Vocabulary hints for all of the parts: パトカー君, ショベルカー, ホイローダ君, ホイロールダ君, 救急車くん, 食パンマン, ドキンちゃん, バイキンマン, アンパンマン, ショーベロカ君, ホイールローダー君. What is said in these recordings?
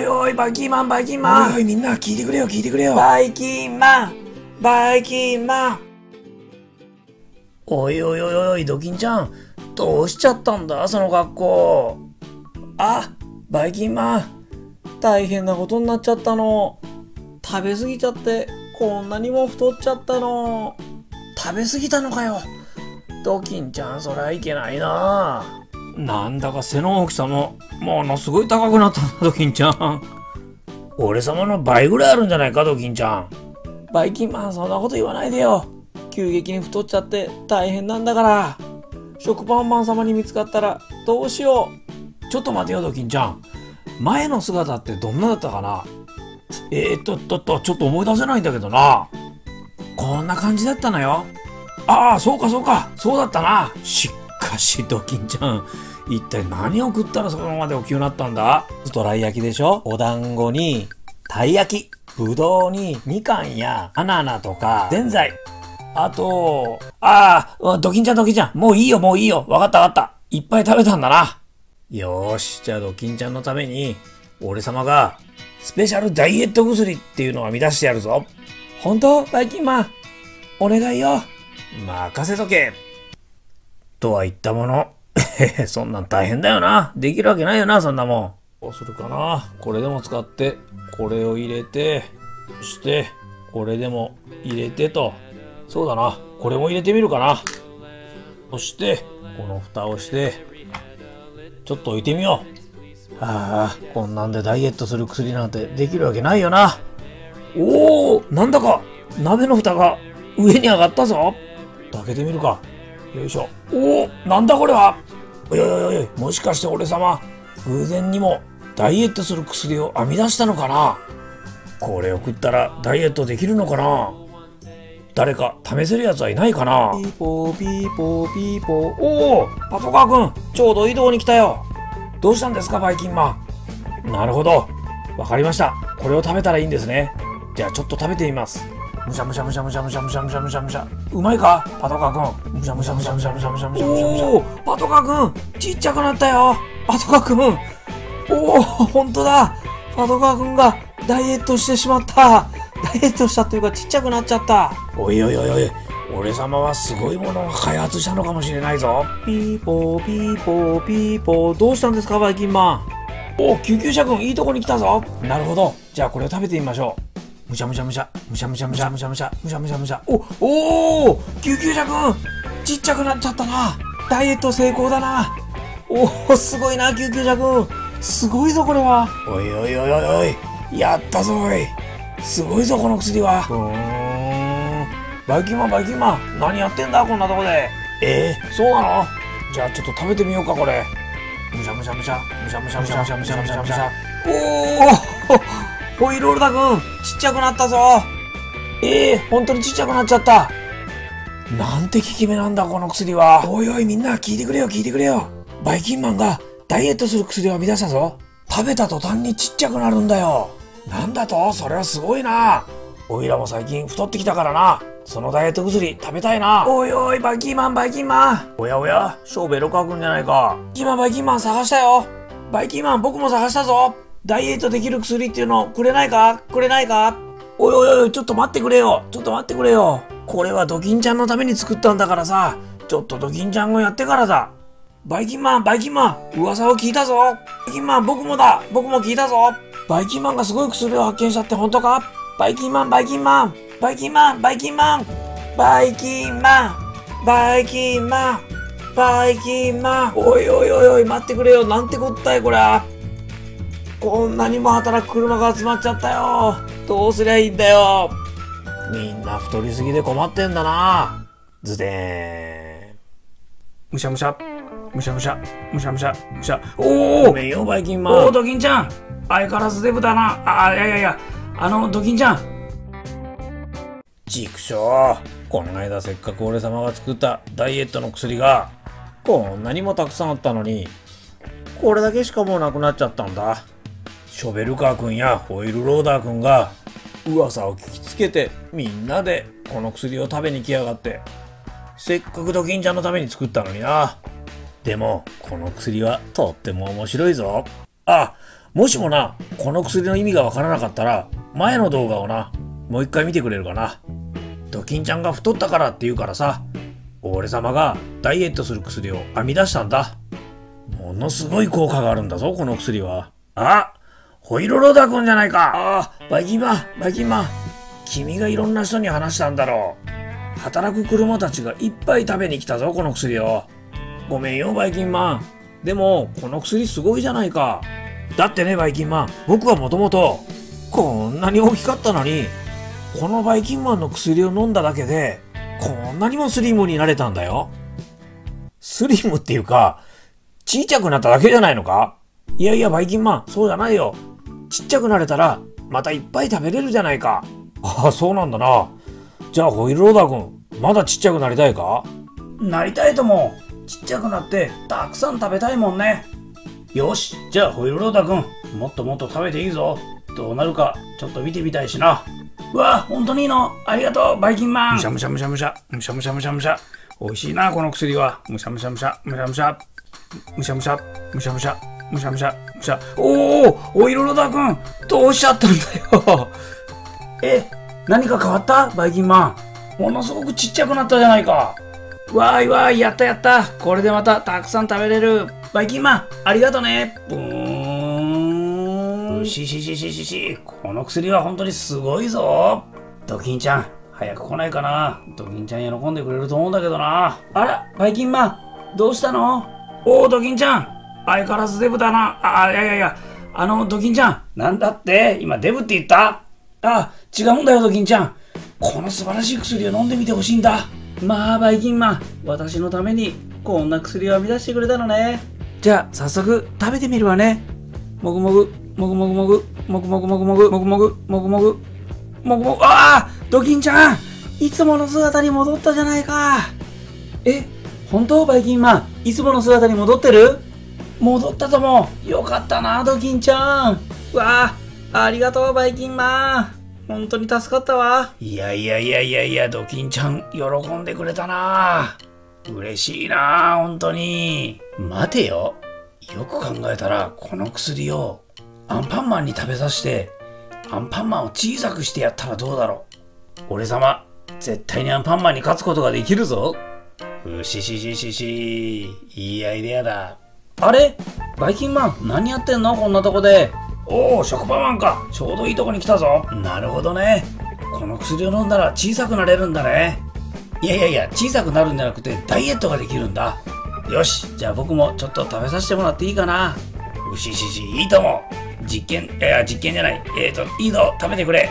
おいおい、バイキンマン、バイキンマン。おいおい、みんな聞いてくれよ、聞いてくれよ。バイキンマン、バイキンマン。おいおいおいおい、ドキンちゃん。どうしちゃったんだ、その格好。あ、バイキンマン。大変なことになっちゃったの。食べ過ぎちゃって、こんなにも太っちゃったの。食べ過ぎたのかよ。ドキンちゃん、そりゃいけないな。なんだか背の大きさもものすごい高くなったな、ドキンちゃん。俺様の倍ぐらいあるんじゃないか、ドキンちゃん。バイキンマン、そんなこと言わないでよ。急激に太っちゃって大変なんだから。食パンマン様に見つかったらどうしよう。ちょっと待てよ、ドキンちゃん。前の姿ってどんなだったかな。ちょっと思い出せないんだけどな。こんな感じだったのよ。ああ、そうかそうか、そうだったな。しかしドキンちゃん、一体何を食ったらそこまで大きくなったんだ。ドライ焼きでしょ。お団子にたい焼き、ぶどうにみかんやバナナとかぜんざい、あとドキンちゃん、ドキンちゃん、もういいよもういいよ、わかったわかった、いっぱい食べたんだな。よーし、じゃあドキンちゃんのために俺様がスペシャルダイエット薬っていうのを編み出してやるぞ。本当、バイキンマン、お願いよ、任せとけとは言ったもの。そんなん大変だよな。できるわけないよな、そんなもん。どうするかな。これでも使って、これを入れて、そして、これでも入れてと。そうだな。これも入れてみるかな。そして、この蓋をして、ちょっと置いてみよう。ああ、こんなんでダイエットする薬なんてできるわけないよな。おお、なんだか、鍋の蓋が上に上がったぞ。開けてみるか。よいしょ。おお、なんだこれは。おいおいおいおい、もしかして俺様、偶然にもダイエットする薬を編み出したのかな。これを食ったらダイエットできるのかな。誰か試せるやつはいないかな。ピーポーピーポーピーポー。おお、パトカー君、ちょうど移動に来たよ。どうしたんですか、バイキンマン。なるほど、わかりました。これを食べたらいいんですね。じゃあちょっと食べてみます。むしゃむしゃむしゃむしゃむしゃむしゃむしゃむしゃむしゃ。うまいか、パトカーくん。むしゃむしゃむしゃむしゃむしゃむしゃむしゃむしゃむしゃ。おお、パトカーくん、ちっちゃくなったよ。パトカーくん。おお、ほんとだ。パトカーくんがダイエットしてしまった。ダイエットしたというか、ちっちゃくなっちゃった。おいおいおいおい、俺様はすごいものを開発したのかもしれないぞ。ピーポーピーポーピーポー。どうしたんですか、バイキンマン。おお、救急車くん、いいとこに来たぞ。なるほど、じゃあこれを食べてみましょう。むしゃむしゃむしゃむしゃむしゃむしゃむしゃむしゃむしゃむしゃむしゃ。おお、救急車くん、ちっちゃくなっちゃったな。ダイエット成功だな。おお、すごいな、救急車くん。すごいぞこれは。おいおいおいおいおい、やったぞい。すごいぞこの薬は。バイキンマン、バイキンマン、何やってんだこんなとこで。そうなの。じゃあちょっと食べてみようか、これ。むしゃむしゃむしゃむしゃむしゃむしゃむしゃむしゃむしゃむしゃ。おお、ホイロールダ君、ちっちゃくなったぞ。本当にちっちゃくなっちゃった。なんて効き目なんだこの薬は。おいおい、みんな聞いてくれよ、聞いてくれよ。バイキンマンがダイエットする薬を編み出したぞ。食べた途端にちっちゃくなるんだよ。なんだと、それはすごいな。おいらも最近太ってきたからな、そのダイエット薬食べたいな。おいおい、バイキンマン、バイキンマン。おやおや、ショーベロカ君じゃないか。バイキンマン、バイキンマン、探したよ。バイキンマン、僕も探したぞ。ダイエットできる薬っていうのくれないか、くれないか。おいおいおい、ちょっと待ってくれよ、ちょっと待ってくれよ。これはドキンちゃんのために作ったんだからさ、ちょっとドキンちゃんがやってからだ。バイキンマン、バイキンマン、噂を聞いたぞ。バイキンマン、僕もだ、僕も聞いたぞ。バイキンマンがすごい薬を発見したって本当か。バイキンマン、バイキンマン、バイキンマン、バイキンマン、バイキンマン、バイキンマン、バイキンマン。おいおいおいおい、待ってくれよ、なんてこったいこりゃ。こんなにも働く車が集まっちゃったよ。どうすりゃいいんだよ。みんな太りすぎで困ってんだな。ズデーン。むしゃむしゃむしゃむしゃむしゃむしゃむしゃ。おお、ごめんよバイキンマン。おお、ドキンちゃん、相変わらずデブだな。いやいやいや、ドキンちゃん。ちくしょう、この間せっかく俺様が作ったダイエットの薬がこんなにもたくさんあったのに、これだけしかもうなくなっちゃったんだ。ショベルカー君やホイールローダー君が噂を聞きつけて、みんなでこの薬を食べに来やがって。せっかくドキンちゃんのために作ったのにな。でもこの薬はとっても面白いぞ。あもしもな、この薬の意味がわからなかったら、前の動画をな、もう一回見てくれるかな。ドキンちゃんが太ったからって言うからさ、俺様がダイエットする薬を編み出したんだ。ものすごい効果があるんだぞ、この薬は。あ、ホイロロダ君じゃないか。ああ、バイキンマン。君がいろんな人に話したんだろう。働く車たちがいっぱい食べに来たぞ、この薬を。ごめんよ、バイキンマン。でも、この薬すごいじゃないか。だってね、バイキンマン、僕はもともと、こんなに大きかったのに、このバイキンマンの薬を飲んだだけで、こんなにもスリムになれたんだよ。スリムっていうか、ちっちゃくなっただけじゃないのか？いやいや、バイキンマン、そうじゃないよ。ちっちゃくなれたら、またいっぱい食べれるじゃないか。ああ、そうなんだな。じゃあ、ホイローダ君、まだちっちゃくなりたいか？なりたいとも。ちっちゃくなって、たくさん食べたいもんね。よし、じゃあ、ホイローダ君、もっともっと食べていいぞ。どうなるか、ちょっと見てみたいしな。うわ、ほんとにいいの？ありがとう、バイキンマン。むしゃむしゃむしゃむしゃ、むしゃむしゃむしゃむしゃ。おいしいな、この薬は。むしゃむしゃむしゃ、むしゃむしゃ。むしゃむしゃ、むしゃむしゃ、むしゃむしゃ、むしゃ。おー、おいろろだくん、どうしちゃったんだよ。え、何か変わった？バイキンマン。ものすごくちっちゃくなったじゃないか。わーいわーい、やったやった。これでまたたくさん食べれる。バイキンマン、ありがとね。ブーン。し。この薬は本当にすごいぞ。ドキンちゃん、早く来ないかな。ドキンちゃん喜んでくれると思うんだけどな。あら、バイキンマン、どうしたの？おー、ドキンちゃん、相変わらずデブだな。いや、ドキンちゃん、なんだって今デブって言った？あ、違うんだよ、ドキンちゃん。この素晴らしい薬を飲んでみてほしいんだ。まあ、バイキンマン、私のためにこんな薬を編み出してくれたのね。じゃあ、早速食べてみるわね。もぐもぐ、もぐもぐもぐ、もぐもぐもぐもぐ、もぐもぐ、もぐもぐ、もぐもぐ、ああ、ドキンちゃん、いつもの姿に戻ったじゃないか。え、本当？バイキンマン、いつもの姿に戻ってる？戻ったとも。よかったな、ドキンちゃん。わあ、ありがとう、バイキンマン。本当に助かったわ。いや、ドキンちゃん、喜んでくれたな。嬉しいな、本当に。待てよ。よく考えたら、この薬をアンパンマンに食べさせて、アンパンマンを小さくしてやったらどうだろう。俺様、絶対にアンパンマンに勝つことができるぞ。うし、いいアイデアだ。あれ、バイキンマン、何やってんの、こんなとこで。おお、食パンマンか。ちょうどいいとこに来たぞ。なるほどね。この薬を飲んだら小さくなれるんだね。いや、小さくなるんじゃなくてダイエットができるんだ。よし、じゃあ僕もちょっと食べさせてもらっていいかな。うし、いいとも。実験じゃない。いいぞ、食べてくれ。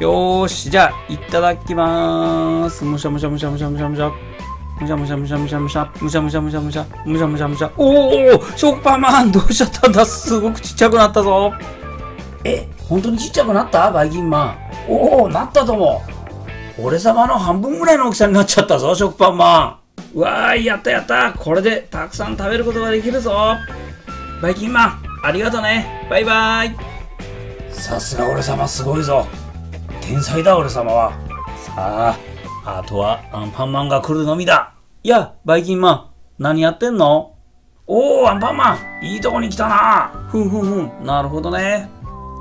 よーし、じゃあ、いただきまーす。むしゃむしゃ。むしゃむしゃ。おお、食パンマン、どうしちゃったんだ。すごくちっちゃくなったぞ。え、本当にちっちゃくなった？バイキンマン。おお、なったとも。俺様の半分ぐらいの大きさになっちゃったぞ、食パンマン。わーい、やった。これでたくさん食べることができるぞ。バイキンマン、ありがとね。バイバイ。さすが俺様、すごいぞ。天才だ、俺様は。さあ。あとはアンパンマンが来るのみだ。いや、バイキンマン、何やってんの？おお、アンパンマン、いいとこに来たな。ふん、なるほどね。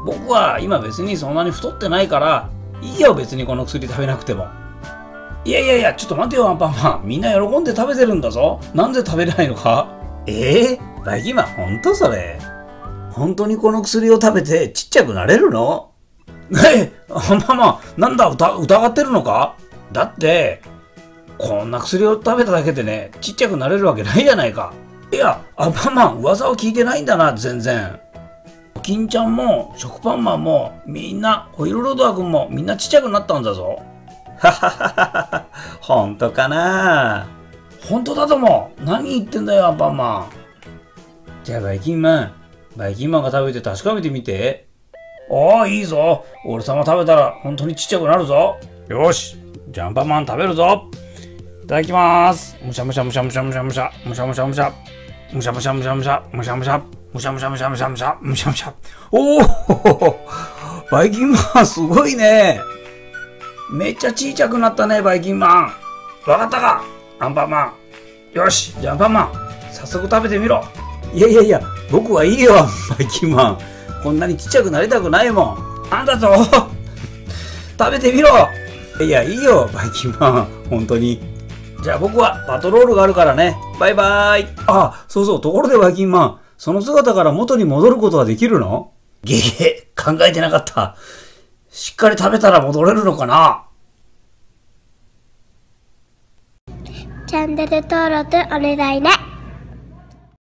僕は今別にそんなに太ってないから、いいよ、別にこの薬食べなくても。いや、ちょっと待てよ、アンパンマン。みんな喜んで食べてるんだぞ。なんで食べないのか？バイキンマン、ほんとそれ。本当にこの薬を食べてちっちゃくなれるの？アンパンマン、なんだ、疑ってるのか？だって、こんな薬を食べただけでね、ちっちゃくなれるわけないじゃないか。いや、アンパンマン、噂を聞いてないんだな、全然。ドキンちゃんも、食パンマンも、みんな、ホイロロドア君も、みんなちっちゃくなったんだぞ。はは、ほんとかな。ほんとだとも。何言ってんだよ、アンパンマン。じゃあ、バイキンマンが食べて確かめてみて。ああ、いいぞ。俺様食べたら、ほんとにちっちゃくなるぞ。よし。じゃあ、アンパンマン食べるぞ。いただきまーす。むしゃむしゃ。おー、バイキンマン、すごいね。めっちゃちいちゃくなったね、バイキンマン。わかったか、アンパンマン。よし、じゃあ、アンパンマン、早速食べてみろ。いや、僕はいいよ、ばいきんまん。こんなにちっちゃくなりたくないもん。あんだぞ食べてみろ。いや、いいよ、ばいきんまん。本当に。じゃあ僕はパトロールがあるからね。バイバーイ。あ、そうそう、ところでばいきんまん。その姿から元に戻ることはできるの？げげ、考えてなかった。しっかり食べたら戻れるのかな？チャンネル登録お願いね。